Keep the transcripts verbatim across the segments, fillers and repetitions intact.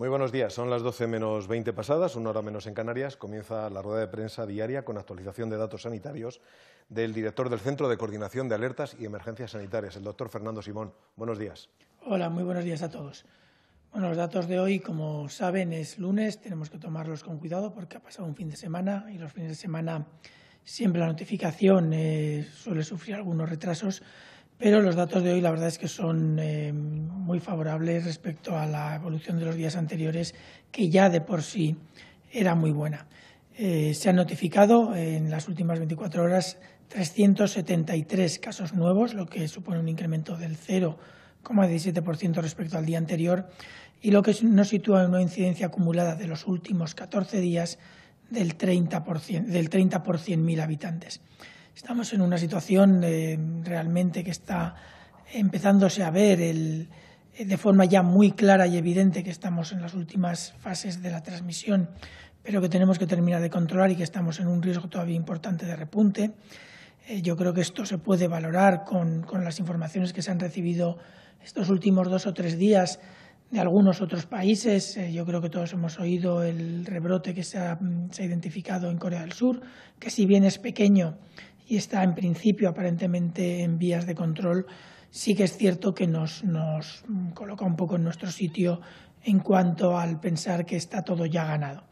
Muy buenos días, son las doce menos veinte pasadas, una hora menos en Canarias. Comienza la rueda de prensa diaria con actualización de datos sanitarios del director del Centro de Coordinación de Alertas y Emergencias Sanitarias, el doctor Fernando Simón. Buenos días. Hola, muy buenos días a todos. Bueno, los datos de hoy, como saben, es lunes, tenemos que tomarlos con cuidado porque ha pasado un fin de semana y los fines de semana siempre la notificación eh, suele sufrir algunos retrasos. Pero los datos de hoy la verdad es que son eh, muy favorables respecto a la evolución de los días anteriores, que ya de por sí era muy buena. Eh, se han notificado en las últimas veinticuatro horas trescientos setenta y tres casos nuevos, lo que supone un incremento del cero coma diecisiete por ciento respecto al día anterior y lo que nos sitúa en una incidencia acumulada de los últimos catorce días del treinta por ciento, del treinta por cien mil habitantes. Estamos en una situación eh, realmente que está empezándose a ver el, de forma ya muy clara y evidente que estamos en las últimas fases de la transmisión, pero que tenemos que terminar de controlar y que estamos en un riesgo todavía importante de repunte. Eh, yo creo que esto se puede valorar con, con las informaciones que se han recibido estos últimos dos o tres días de algunos otros países. Eh, yo creo que todos hemos oído el rebrote que se ha, se ha identificado en Corea del Sur, que si bien es pequeño y está en principio aparentemente en vías de control, sí que es cierto que nos, nos coloca un poco en nuestro sitio en cuanto al pensar que está todo ya ganado.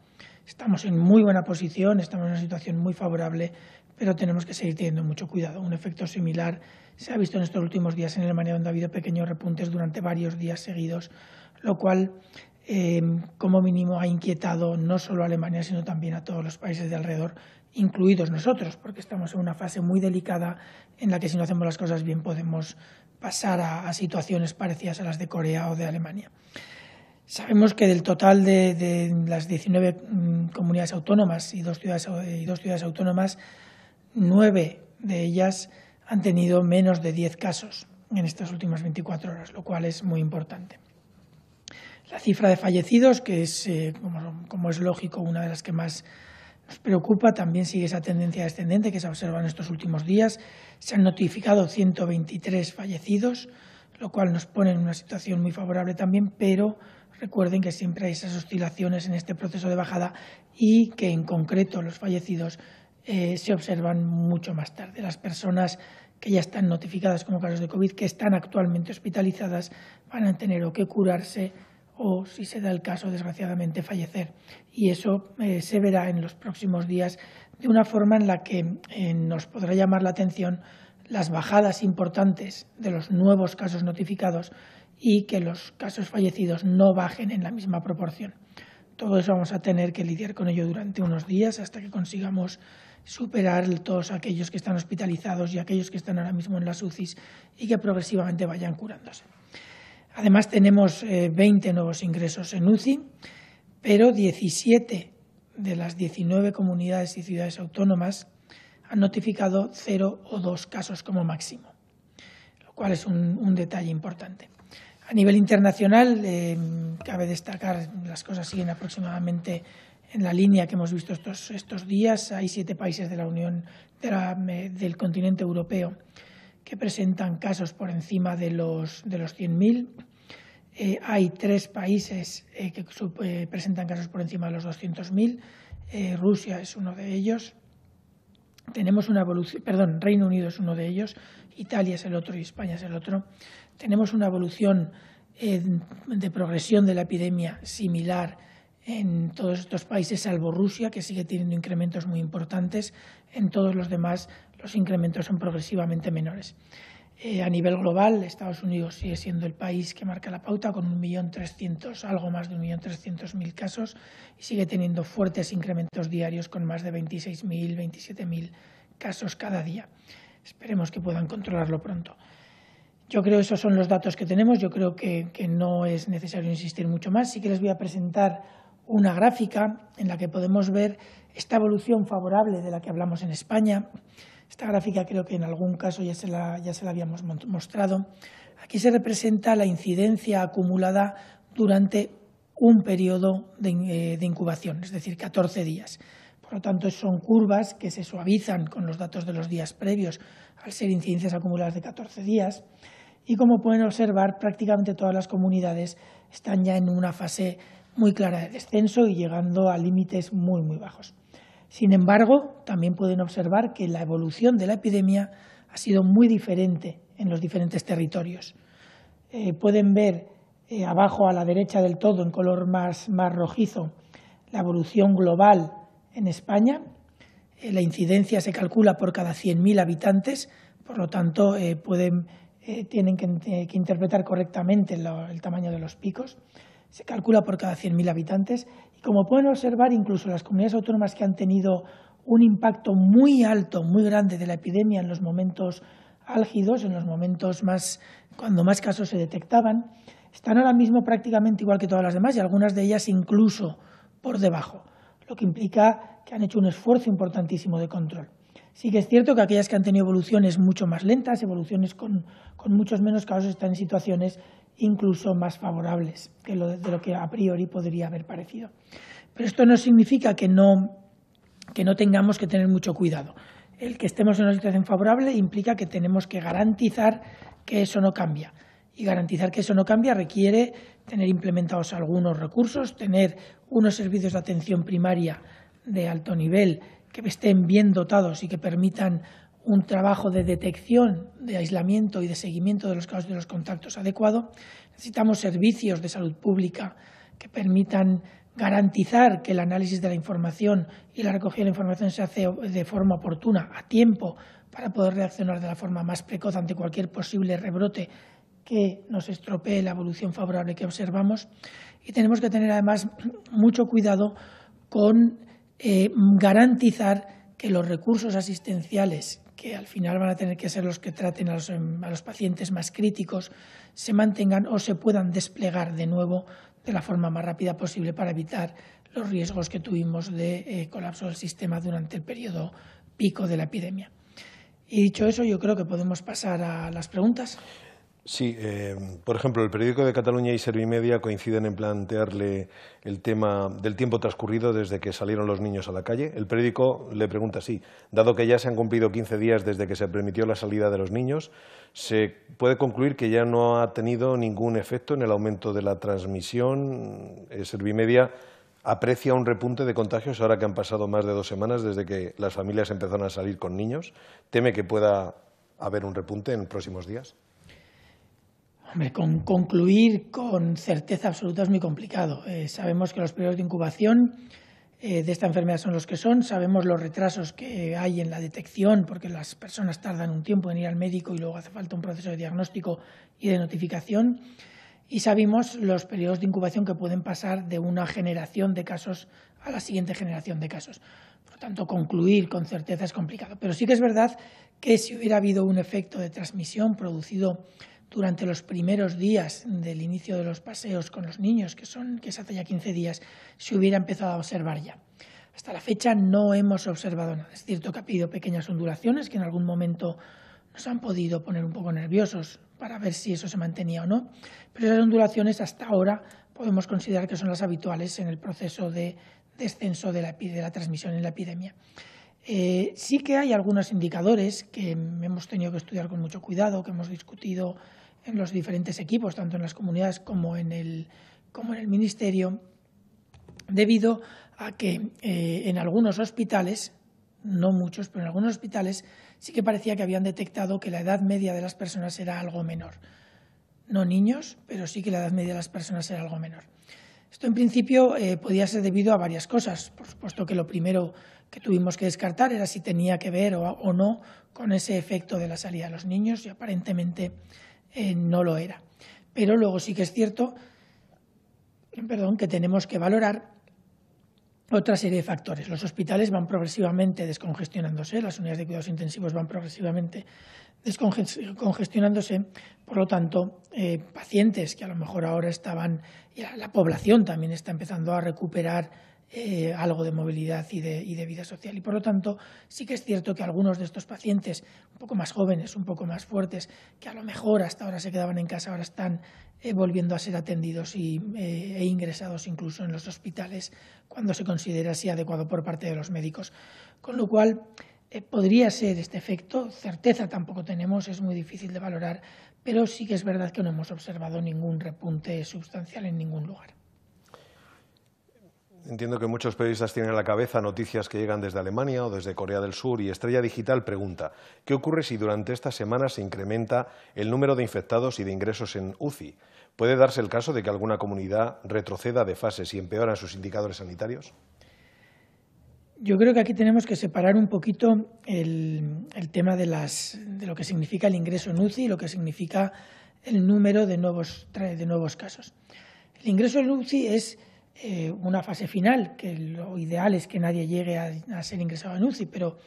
Estamos en muy buena posición, estamos en una situación muy favorable, pero tenemos que seguir teniendo mucho cuidado. Un efecto similar se ha visto en estos últimos días en Alemania, donde ha habido pequeños repuntes durante varios días seguidos, lo cual eh, como mínimo ha inquietado no solo a Alemania, sino también a todos los países de alrededor, incluidos nosotros, porque estamos en una fase muy delicada en la que si no hacemos las cosas bien podemos pasar a, a situaciones parecidas a las de Corea o de Alemania. Sabemos que del total de, de las diecinueve mmm, comunidades autónomas y dos ciudades, y dos ciudades autónomas, nueve de ellas han tenido menos de diez casos en estas últimas veinticuatro horas, lo cual es muy importante. La cifra de fallecidos, que es, eh, como, como es lógico, una de las que más nos preocupa, también sigue esa tendencia descendente que se observa en estos últimos días. Se han notificado ciento veintitrés fallecidos, lo cual nos pone en una situación muy favorable también, pero recuerden que siempre hay esas oscilaciones en este proceso de bajada y que en concreto los fallecidos eh, se observan mucho más tarde. Las personas que ya están notificadas como casos de COVID, que están actualmente hospitalizadas, van a tener o que curarse o, si se da el caso, desgraciadamente, fallecer. Y eso eh, se verá en los próximos días de una forma en la que eh, nos podrá llamar la atención las bajadas importantes de los nuevos casos notificados y que los casos fallecidos no bajen en la misma proporción. Todo eso vamos a tener que lidiar con ello durante unos días hasta que consigamos superar todos aquellos que están hospitalizados y aquellos que están ahora mismo en las U C Is y que progresivamente vayan curándose. Además, tenemos veinte nuevos ingresos en U C I, pero diecisiete de las diecinueve comunidades y ciudades autónomas han notificado cero o dos casos como máximo, lo cual es un, un detalle importante. A nivel internacional, eh, cabe destacar, las cosas siguen aproximadamente en la línea que hemos visto estos, estos días. Hay siete países de la Unión de la, del continente europeo que presentan casos por encima de los, de los cien mil. Eh, hay tres países eh, que sub, eh, presentan casos por encima de los doscientos mil. Eh, Rusia es uno de ellos. Tenemos una evolución, perdón, Reino Unido es uno de ellos. Italia es el otro y España es el otro. Tenemos una evolución eh, de progresión de la epidemia similar en todos estos países, salvo Rusia, que sigue teniendo incrementos muy importantes. En todos los demás, los incrementos son progresivamente menores. Eh, a nivel global, Estados Unidos sigue siendo el país que marca la pauta con un millón trescientos mil, algo más de un millón trescientos mil casos y sigue teniendo fuertes incrementos diarios con más de veintiséis mil, veintisiete mil casos cada día. Esperemos que puedan controlarlo pronto. Yo creo que esos son los datos que tenemos. Yo creo que, que no es necesario insistir mucho más. Sí que les voy a presentar una gráfica en la que podemos ver esta evolución favorable de la que hablamos en España. Esta gráfica creo que en algún caso ya se la, ya se la habíamos mostrado. Aquí se representa la incidencia acumulada durante un periodo de, de incubación, es decir, catorce días. Por lo tanto, son curvas que se suavizan con los datos de los días previos al ser incidencias acumuladas de catorce días. Y como pueden observar, prácticamente todas las comunidades están ya en una fase muy clara de descenso y llegando a límites muy, muy bajos. Sin embargo, también pueden observar que la evolución de la epidemia ha sido muy diferente en los diferentes territorios. Eh, pueden ver eh, abajo a la derecha del todo, en color más, más rojizo, la evolución global en España. Eh, la incidencia se calcula por cada cien mil habitantes, por lo tanto, eh, pueden, eh, tienen que, que interpretar correctamente lo, el tamaño de los picos. Se calcula por cada cien mil habitantes y, como pueden observar, incluso las comunidades autónomas que han tenido un impacto muy alto, muy grande de la epidemia en los momentos álgidos, en los momentos más, cuando más casos se detectaban, están ahora mismo prácticamente igual que todas las demás y algunas de ellas incluso por debajo, lo que implica que han hecho un esfuerzo importantísimo de control. Sí que es cierto que aquellas que han tenido evoluciones mucho más lentas, evoluciones con, con muchos menos casos, están en situaciones incluso más favorables que lo de, de lo que a priori podría haber parecido. Pero esto no significa que no, que no tengamos que tener mucho cuidado. El que estemos en una situación favorable implica que tenemos que garantizar que eso no cambia. Y garantizar que eso no cambia requiere tener implementados algunos recursos, tener unos servicios de atención primaria de alto nivel que estén bien dotados y que permitan un trabajo de detección, de aislamiento y de seguimiento de los casos de los contactos adecuado. Necesitamos servicios de salud pública que permitan garantizar que el análisis de la información y la recogida de la información se hace de forma oportuna, a tiempo, para poder reaccionar de la forma más precoz ante cualquier posible rebrote que nos estropee la evolución favorable que observamos. Y tenemos que tener, además, mucho cuidado con eh, garantizar que los recursos asistenciales, que al final van a tener que ser los que traten a los, a los pacientes más críticos, se mantengan o se puedan desplegar de nuevo de la forma más rápida posible para evitar los riesgos que tuvimos de eh, colapso del sistema durante el periodo pico de la epidemia. Y dicho eso, yo creo que podemos pasar a las preguntas. Sí, eh, por ejemplo, el periódico de Cataluña y Servimedia coinciden en plantearle el tema del tiempo transcurrido desde que salieron los niños a la calle. El periódico le pregunta así: dado que ya se han cumplido quince días desde que se permitió la salida de los niños, ¿se puede concluir que ya no ha tenido ningún efecto en el aumento de la transmisión? Servimedia aprecia un repunte de contagios ahora que han pasado más de dos semanas desde que las familias empezaron a salir con niños. ¿Teme que pueda haber un repunte en próximos días? Hombre, con concluir con certeza absoluta es muy complicado. Eh, sabemos que los periodos de incubación eh, de esta enfermedad son los que son, sabemos los retrasos que hay en la detección, porque las personas tardan un tiempo en ir al médico y luego hace falta un proceso de diagnóstico y de notificación, y sabemos los periodos de incubación que pueden pasar de una generación de casos a la siguiente generación de casos. Por lo tanto, concluir con certeza es complicado. Pero sí que es verdad que si hubiera habido un efecto de transmisión producido durante los primeros días del inicio de los paseos con los niños, que son que es hace ya quince días, se hubiera empezado a observar ya. Hasta la fecha no hemos observado nada. Es cierto que ha habido pequeñas ondulaciones que en algún momento nos han podido poner un poco nerviosos para ver si eso se mantenía o no, pero esas ondulaciones hasta ahora podemos considerar que son las habituales en el proceso de descenso de la, de la transmisión en la epidemia. Eh, sí que hay algunos indicadores que hemos tenido que estudiar con mucho cuidado, que hemos discutido en los diferentes equipos, tanto en las comunidades como en el, como en el Ministerio, debido a que eh, en algunos hospitales, no muchos, pero en algunos hospitales sí que parecía que habían detectado que la edad media de las personas era algo menor. No niños, pero sí que la edad media de las personas era algo menor. Esto, en principio, eh, podía ser debido a varias cosas. Por supuesto que lo primero que tuvimos que descartar era si tenía que ver o, o no con ese efecto de la salida de los niños, y aparentemente eh, no lo era. Pero luego sí que es cierto perdón, que tenemos que valorar otra serie de factores. Los hospitales van progresivamente descongestionándose, las unidades de cuidados intensivos van progresivamente descongestionándose, por lo tanto, eh, pacientes que a lo mejor ahora estaban, y la, la población también está empezando a recuperar eh, algo de movilidad y de, y de vida social. Y por lo tanto, sí que es cierto que algunos de estos pacientes, un poco más jóvenes, un poco más fuertes, que a lo mejor hasta ahora se quedaban en casa, ahora están eh, volviendo a ser atendidos y, eh, e ingresados incluso en los hospitales cuando se considera así adecuado por parte de los médicos. Con lo cual, Eh, podría ser este efecto, certeza tampoco tenemos, es muy difícil de valorar, pero sí que es verdad que no hemos observado ningún repunte sustancial en ningún lugar. Entiendo que muchos periodistas tienen en la cabeza noticias que llegan desde Alemania o desde Corea del Sur, y Estrella Digital pregunta, ¿qué ocurre si durante esta semana se incrementa el número de infectados y de ingresos en U C I? ¿Puede darse el caso de que alguna comunidad retroceda de fases y empeoran sus indicadores sanitarios? Yo creo que aquí tenemos que separar un poquito el, el tema de, las, de lo que significa el ingreso en U C I y lo que significa el número de nuevos, de nuevos casos. El ingreso en U C I es eh, una fase final, que lo ideal es que nadie llegue a, a ser ingresado en U C I, pero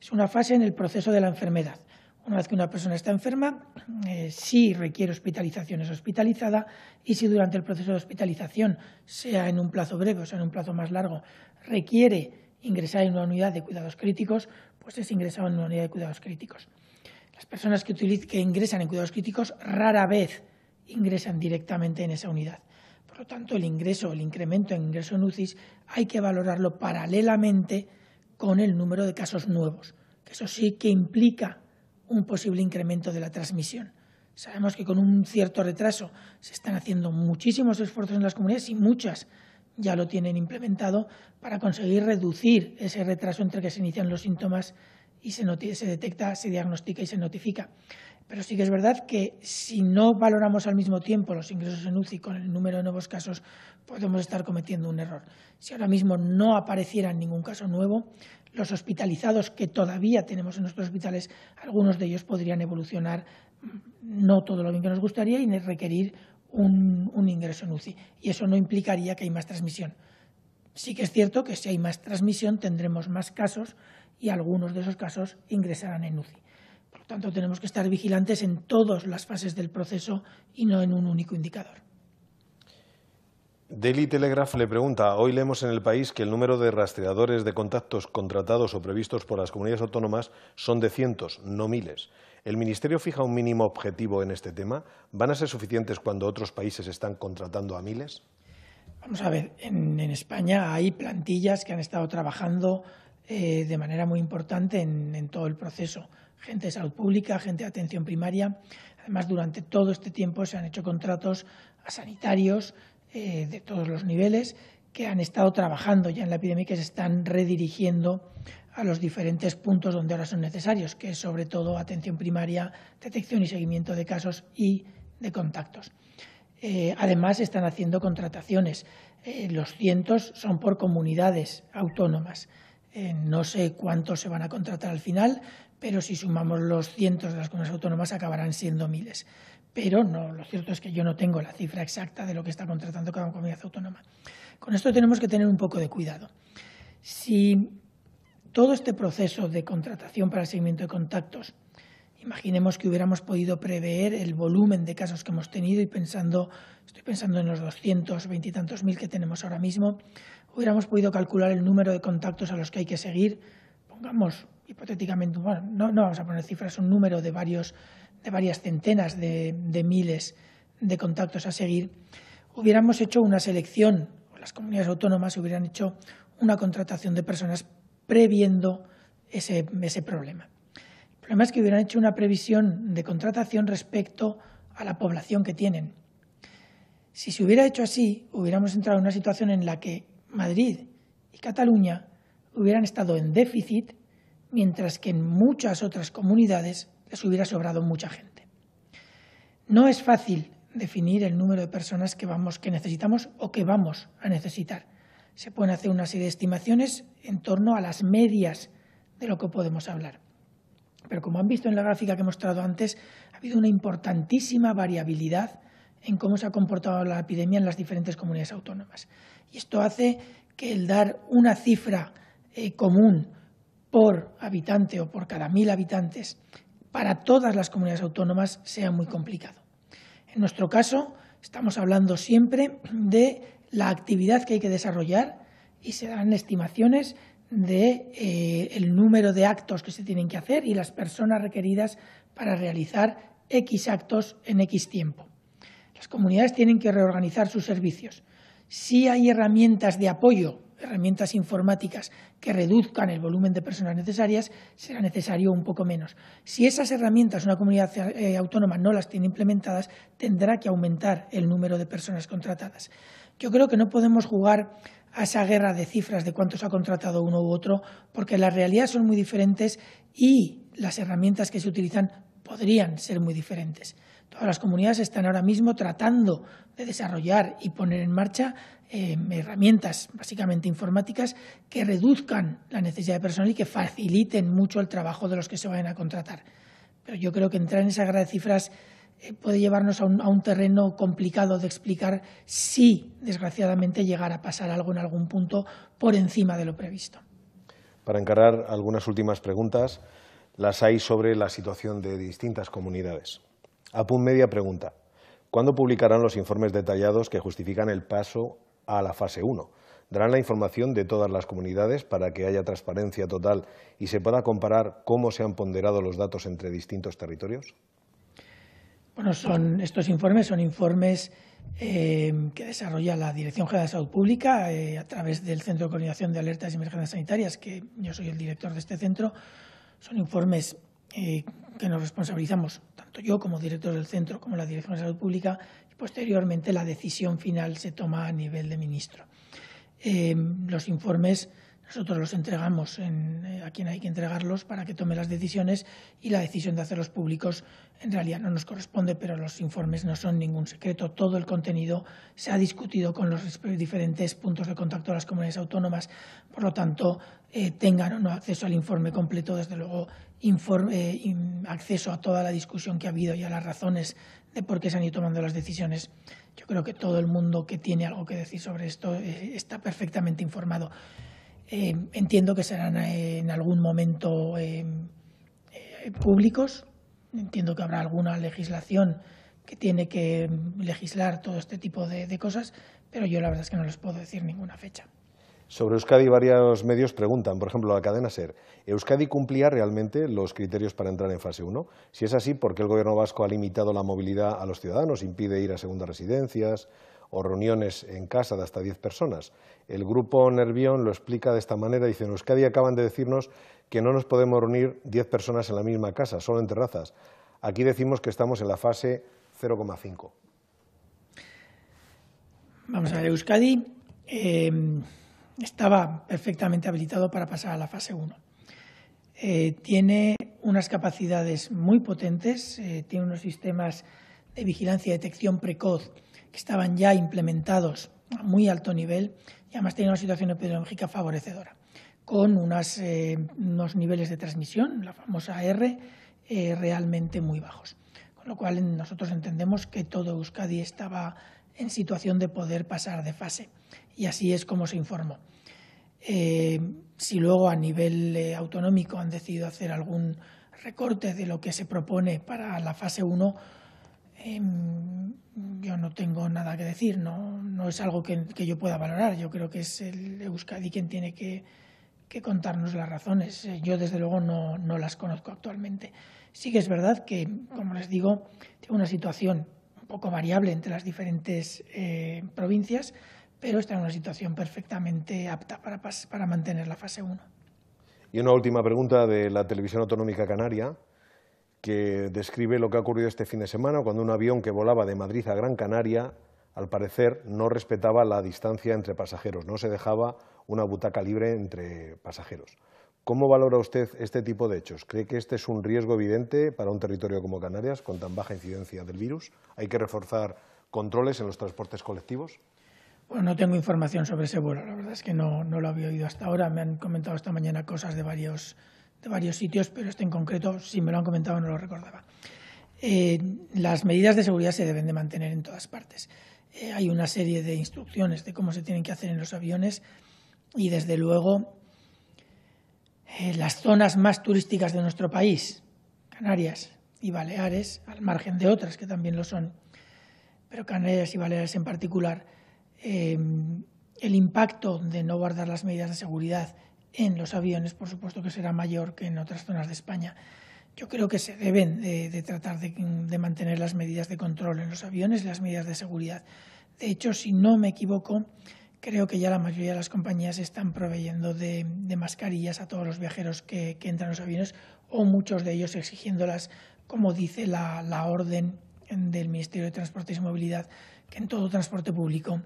es una fase en el proceso de la enfermedad. Una vez que una persona está enferma, eh, si requiere hospitalización es hospitalizada, y si durante el proceso de hospitalización, sea en un plazo breve o sea en un plazo más largo, requiere ingresar en una unidad de cuidados críticos, pues es ingresado en una unidad de cuidados críticos. Las personas que, utilizan, que ingresan en cuidados críticos rara vez ingresan directamente en esa unidad. Por lo tanto, el ingreso, el incremento en ingreso en U C I hay que valorarlo paralelamente con el número de casos nuevos, que eso sí que implica un posible incremento de la transmisión. Sabemos que con un cierto retraso se están haciendo muchísimos esfuerzos en las comunidades y muchas ya lo tienen implementado para conseguir reducir ese retraso entre que se inician los síntomas y se, se detecta, se diagnostica y se notifica. Pero sí que es verdad que si no valoramos al mismo tiempo los ingresos en U C I con el número de nuevos casos, podemos estar cometiendo un error. Si ahora mismo no apareciera ningún caso nuevo, los hospitalizados que todavía tenemos en nuestros hospitales, algunos de ellos podrían evolucionar no todo lo bien que nos gustaría y requerir Un, un ingreso en U C I, y eso no implicaría que hay más transmisión. Sí que es cierto que si hay más transmisión tendremos más casos y algunos de esos casos ingresarán en U C I. Por lo tanto, tenemos que estar vigilantes en todas las fases del proceso y no en un único indicador. Daily Telegraph le pregunta, hoy leemos en El País que el número de rastreadores de contactos contratados o previstos por las comunidades autónomas son de cientos, no miles. ¿El Ministerio fija un mínimo objetivo en este tema? ¿Van a ser suficientes cuando otros países están contratando a miles? Vamos a ver, en, en España hay plantillas que han estado trabajando eh, de manera muy importante en, en todo el proceso. Gente de salud pública, gente de atención primaria. Además, durante todo este tiempo se han hecho contratos a sanitarios, Eh, de todos los niveles, que han estado trabajando ya en la epidemia y que se están redirigiendo a los diferentes puntos donde ahora son necesarios, que es sobre todo atención primaria, detección y seguimiento de casos y de contactos. Eh, además, están haciendo contrataciones. Eh, los cientos son por comunidades autónomas. Eh, no sé cuántos se van a contratar al final, pero si sumamos los cientos de las comunidades autónomas acabarán siendo miles. Pero no, lo cierto es que yo no tengo la cifra exacta de lo que está contratando cada comunidad autónoma. Con esto tenemos que tener un poco de cuidado. Si todo este proceso de contratación para el seguimiento de contactos, imaginemos que hubiéramos podido prever el volumen de casos que hemos tenido y pensando, estoy pensando en los doscientos veinte y tantos mil que tenemos ahora mismo, hubiéramos podido calcular el número de contactos a los que hay que seguir, pongamos hipotéticamente, bueno, no, no vamos a poner cifras, un número de varios de varias centenas de, de miles de contactos a seguir, hubiéramos hecho una selección, o las comunidades autónomas hubieran hecho una contratación de personas previendo ese, ese problema. El problema es que hubieran hecho una previsión de contratación respecto a la población que tienen. Si se hubiera hecho así, hubiéramos entrado en una situación en la que Madrid y Cataluña hubieran estado en déficit, mientras que en muchas otras comunidades les hubiera sobrado mucha gente. No es fácil definir el número de personas que, vamos, que necesitamos o que vamos a necesitar. Se pueden hacer una serie de estimaciones en torno a las medias de lo que podemos hablar. Pero como han visto en la gráfica que he mostrado antes, ha habido una importantísima variabilidad en cómo se ha comportado la epidemia en las diferentes comunidades autónomas. Y esto hace que el dar una cifra eh, común por habitante o por cada mil habitantes para todas las comunidades autónomas sea muy complicado. En nuestro caso, estamos hablando siempre de la actividad que hay que desarrollar y se dan estimaciones de eh, el número de actos que se tienen que hacer y las personas requeridas para realizar X actos en X tiempo. Las comunidades tienen que reorganizar sus servicios. Si hay herramientas de apoyo, herramientas informáticas que reduzcan el volumen de personas necesarias, será necesario un poco menos. Si esas herramientas una comunidad autónoma no las tiene implementadas, tendrá que aumentar el número de personas contratadas. Yo creo que no podemos jugar a esa guerra de cifras de cuántos ha contratado uno u otro, porque las realidades son muy diferentes y las herramientas que se utilizan podrían ser muy diferentes. Todas las comunidades están ahora mismo tratando de desarrollar y poner en marcha eh, herramientas básicamente informáticas que reduzcan la necesidad de personal y que faciliten mucho el trabajo de los que se vayan a contratar. Pero yo creo que entrar en esa guerra de cifras eh, puede llevarnos a un, a un terreno complicado de explicar si, desgraciadamente, llegara a pasar algo en algún punto por encima de lo previsto. Para encarar algunas últimas preguntas, las hay sobre la situación de distintas comunidades. Apunmedia pregunta, ¿cuándo publicarán los informes detallados que justifican el paso a la fase uno? ¿Darán la información de todas las comunidades para que haya transparencia total y se pueda comparar cómo se han ponderado los datos entre distintos territorios? Bueno, son, estos informes son informes eh, que desarrolla la Dirección General de Salud Pública eh, a través del Centro de Coordinación de Alertas y Emergencias Sanitarias, que yo soy el director de este centro. Son informes eh, que nos responsabilizamos, tanto yo como director del centro, como la Dirección de Salud Pública, y posteriormente la decisión final se toma a nivel de ministro. Eh, los informes nosotros los entregamos en, eh, a quien hay que entregarlos para que tome las decisiones, y la decisión de hacerlos públicos en realidad no nos corresponde, pero los informes no son ningún secreto. Todo el contenido se ha discutido con los diferentes puntos de contacto de las comunidades autónomas, por lo tanto, eh, tengan o no acceso al informe completo, desde luego informe, eh, acceso a toda la discusión que ha habido y a las razones de por qué se han ido tomando las decisiones. Yo creo que todo el mundo que tiene algo que decir sobre esto eh, está perfectamente informado. Eh, entiendo que serán eh, en algún momento eh, eh, públicos. Entiendo que habrá alguna legislación que tiene que legislar todo este tipo de, de cosas, pero yo la verdad es que no les puedo decir ninguna fecha. Sobre Euskadi, varios medios preguntan, por ejemplo, la cadena SER, ¿Euskadi cumplía realmente los criterios para entrar en fase uno? Si es así, ¿por qué el Gobierno vasco ha limitado la movilidad a los ciudadanos, impide ir a segundas residencias o reuniones en casa de hasta diez personas? El Grupo Nervión lo explica de esta manera, dice, en Euskadi acaban de decirnos que no nos podemos reunir diez personas en la misma casa, solo en terrazas. Aquí decimos que estamos en la fase cero coma cinco. Vamos a ver, Euskadi Eh... estaba perfectamente habilitado para pasar a la fase uno. Eh, tiene unas capacidades muy potentes, eh, tiene unos sistemas de vigilancia y detección precoz que estaban ya implementados a muy alto nivel y además tiene una situación epidemiológica favorecedora, con unas, eh, unos niveles de transmisión, la famosa R, eh, realmente muy bajos. Con lo cual nosotros entendemos que todo Euskadi estaba en situación de poder pasar de fase. Y así es como se informó. Eh, si luego a nivel eh, autonómico han decidido hacer algún recorte de lo que se propone para la fase uno, eh, yo no tengo nada que decir, no, no es algo que, que yo pueda valorar. Yo creo que es el Euskadi quien tiene que, que contarnos las razones. Eh, yo desde luego no, no las conozco actualmente. Sí que es verdad que, como les digo, tengo una situación un poco variable entre las diferentes eh, provincias, pero está en una situación perfectamente apta para, para mantener la fase uno. Y una última pregunta de la Televisión Autonómica Canaria, que describe lo que ha ocurrido este fin de semana, cuando un avión que volaba de Madrid a Gran Canaria, al parecer, no respetaba la distancia entre pasajeros, no se dejaba una butaca libre entre pasajeros. ¿Cómo valora usted este tipo de hechos? ¿Cree que este es un riesgo evidente para un territorio como Canarias, con tan baja incidencia del virus? ¿Hay que reforzar controles en los transportes colectivos? Bueno, no tengo información sobre ese vuelo, la verdad es que no, no lo había oído hasta ahora. Me han comentado esta mañana cosas de varios, de varios sitios, pero este en concreto, si me lo han comentado, no lo recordaba. Eh, las medidas de seguridad se deben de mantener en todas partes. Eh, hay una serie de instrucciones de cómo se tienen que hacer en los aviones y, desde luego, eh, las zonas más turísticas de nuestro país, Canarias y Baleares, al margen de otras que también lo son, pero Canarias y Baleares en particular, Eh, el impacto de no guardar las medidas de seguridad en los aviones, por supuesto que será mayor que en otras zonas de España. Yo creo que se deben de, de tratar de, de mantener las medidas de control en los aviones y las medidas de seguridad. De hecho, si no me equivoco, creo que ya la mayoría de las compañías están proveyendo de, de mascarillas a todos los viajeros que, que entran a los aviones, o muchos de ellos exigiéndolas, como dice la, la orden del Ministerio de Transportes y Movilidad, que en todo transporte público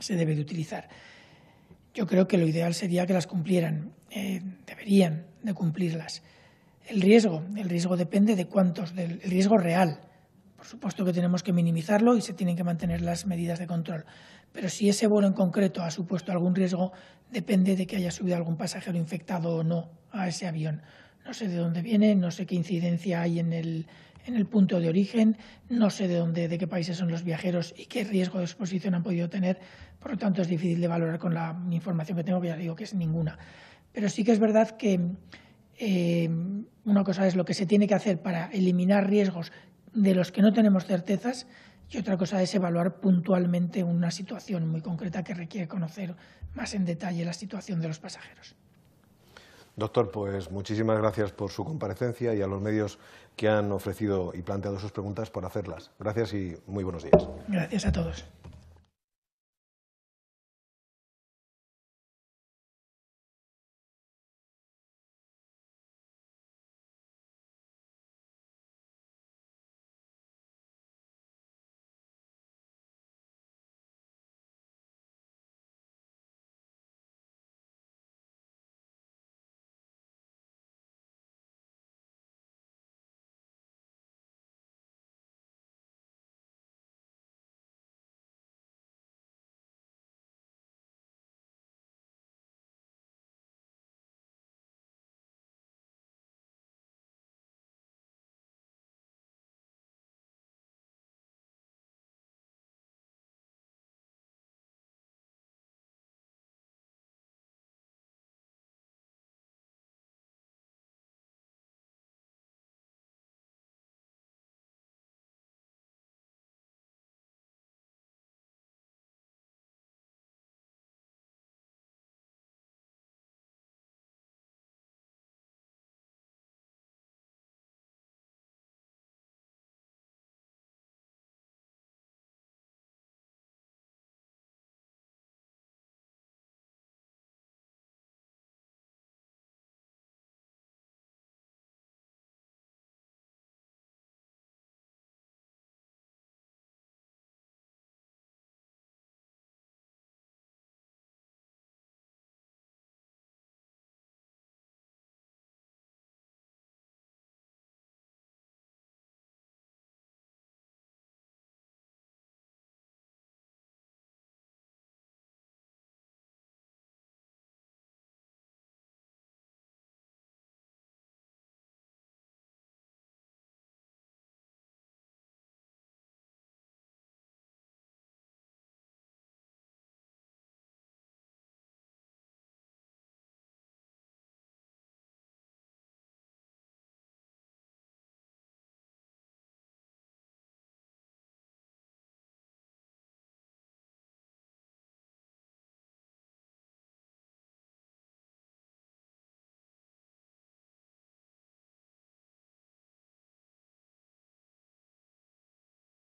se debe de utilizar. Yo creo que lo ideal sería que las cumplieran, eh, deberían de cumplirlas. El riesgo, el riesgo depende de cuántos, del riesgo real. Por supuesto que tenemos que minimizarlo y se tienen que mantener las medidas de control. Pero si ese vuelo en concreto ha supuesto algún riesgo, depende de que haya subido algún pasajero infectado o no a ese avión. No sé de dónde viene, no sé qué incidencia hay en el, en el punto de origen, no sé de dónde, de qué países son los viajeros y qué riesgo de exposición han podido tener. Por lo tanto, es difícil de valorar con la información que tengo, que ya digo que es ninguna. Pero sí que es verdad que eh, una cosa es lo que se tiene que hacer para eliminar riesgos de los que no tenemos certezas y otra cosa es evaluar puntualmente una situación muy concreta que requiere conocer más en detalle la situación de los pasajeros. Doctor, pues muchísimas gracias por su comparecencia y a los medios que han ofrecido y planteado sus preguntas por hacerlas. Gracias y muy buenos días. Gracias a todos.